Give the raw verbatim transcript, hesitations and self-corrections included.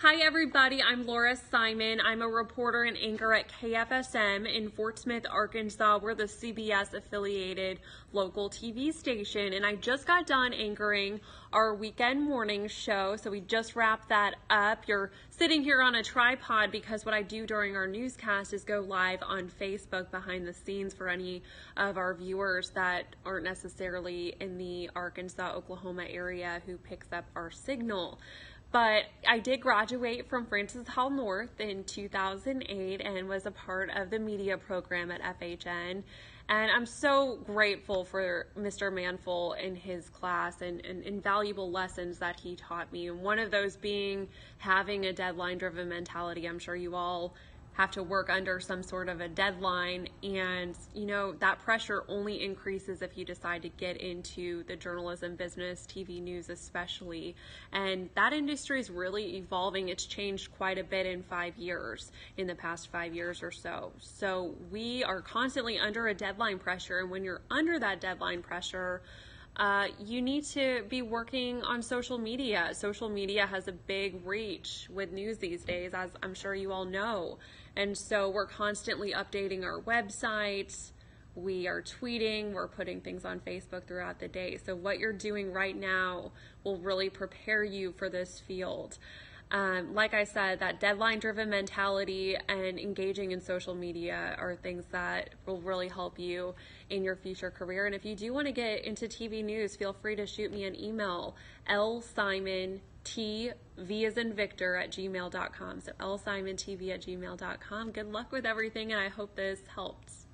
Hi everybody, I'm Laura Simon. I'm a reporter and anchor at K F S M in Fort Smith, Arkansas. We're the C B S affiliated local T V station, and I just got done anchoring our weekend morning show, so we just wrapped that up. You're sitting here on a tripod because what I do during our newscast is go live on Facebook behind the scenes for any of our viewers that aren't necessarily in the Arkansas, Oklahoma area who picks up our signal. But I did graduate from Francis Howell North in two thousand eight and was a part of the media program at F H N. And I'm so grateful for Mister Manfull and his class and, and invaluable lessons that he taught me. And one of those being having a deadline-driven mentality. I'm sure you all have to work under some sort of a deadline, and you know that pressure only increases if you decide to get into the journalism business, T V news especially, and that industry is really evolving. It's changed quite a bit in five years, in the past five years or so. So we are constantly under a deadline pressure, and when you're under that deadline pressure, Uh, you need to be working on social media. Social media has a big reach with news these days, as I'm sure you all know. And so we're constantly updating our websites. We are tweeting, we're putting things on Facebook throughout the day. So what you're doing right now will really prepare you for this field. Um, like I said, that deadline-driven mentality and engaging in social media are things that will really help you in your future career. And if you do want to get into T V news, feel free to shoot me an email, L Simon T V as in Victor at gmail dot com. So L Simon T V at gmail dot com. Good luck with everything, and I hope this helped.